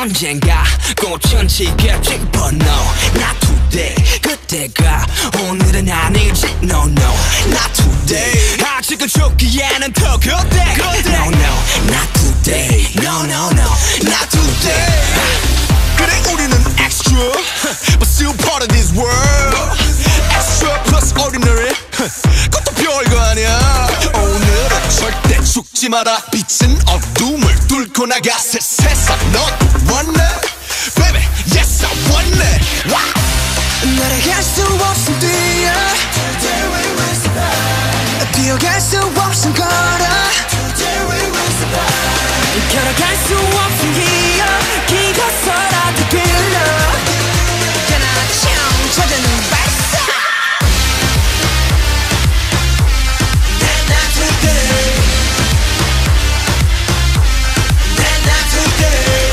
언젠가 꽃천지겠지 but no not today 그때가 오늘은 아니지 no no not today 아직은 좋기에는 더 그때 no no not today no no no not today 그래 우리는 extra but still part of this world extra plus ordinary 그것도 별거 아니야 오늘은 절대 죽지 마라 빛은 어둠을 뚫고 나가 세상 넌 Baby, yes I want it. Wow. 날아갈 수 없는 뛰어. Today we will survive. 뛰어갈 수 없는 걸어. Today we will survive. 걸어갈 수 없는 기어. 기어서라도 빌려. 그나총 찾아는 발사. Then I took it. Then I took it.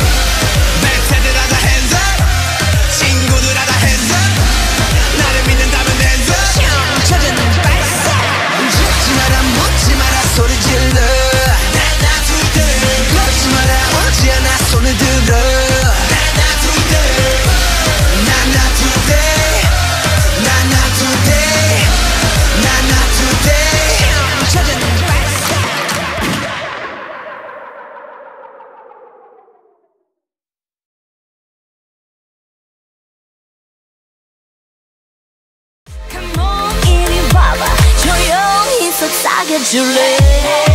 You